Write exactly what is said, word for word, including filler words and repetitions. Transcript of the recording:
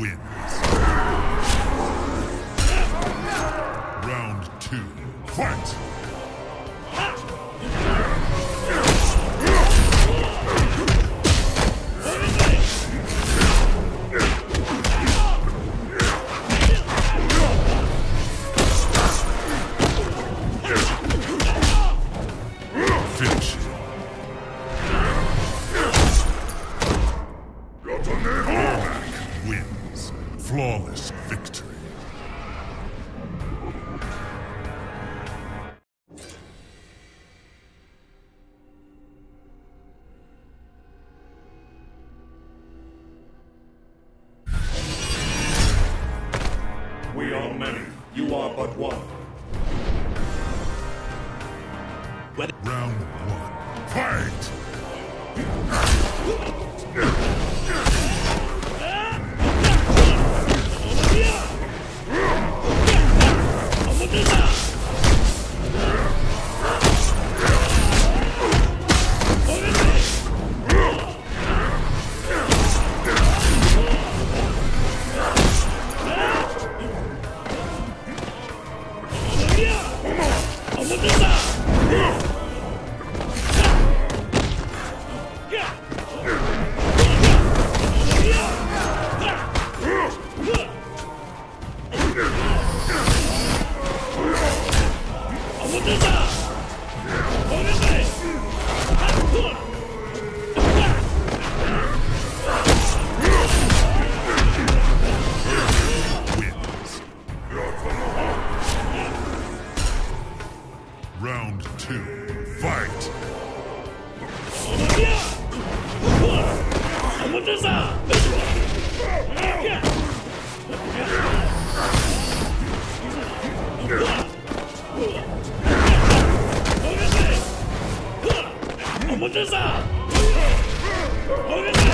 wins. Round two, fight! Wins. Flawless victory. We are many. You are but one. What? Round one. Fight! Round two, fight!